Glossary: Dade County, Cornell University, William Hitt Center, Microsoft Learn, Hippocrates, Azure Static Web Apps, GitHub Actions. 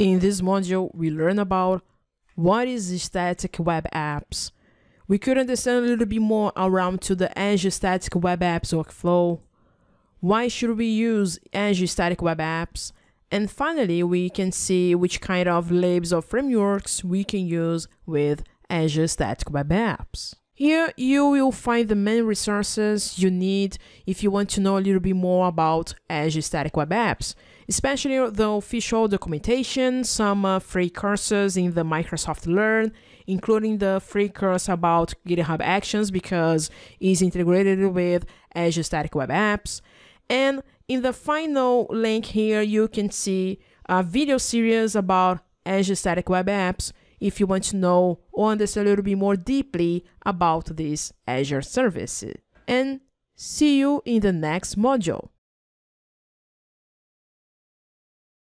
In this module, we learn about what is static web apps. We could understand a little bit more around to the Azure Static Web Apps workflow. Why should we use Azure Static Web Apps? And finally, we can see which kind of labs or frameworks we can use with Azure Static Web Apps. Here you will find the main resources you need if you want to know a little bit more about Azure Static Web Apps, especially the official documentation, some free courses in the Microsoft Learn, including the free course about GitHub Actions because it's integrated with Azure Static Web Apps. And in the final link here, you can see a video series about Azure Static Web Apps if you want to know or understand a little bit more deeply about this Azure service. And see you in the next module.